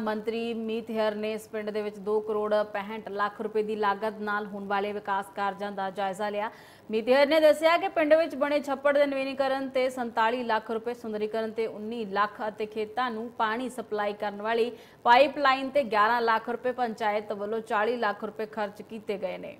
ਮੰਤਰੀ ਮੀਤ ਹੈਰ ने इस पिंड दे विच 2 करोड़ 65 लाख रुपए की लागत नाल होने वाले विकास कार्यों का जायजा लिया। मीत हैर ने दस्सिया कि पिंड विच बने छप्पड़ के नवीनीकरण से 47 लाख रुपए, सुंदरीकरण से 19 लाख, खेतों में पानी सप्लाई करने वाली पाइपलाइन से 11 लाख रुपए, पंचायत वालों 40 लाख रुपए खर्च किए गए हैं।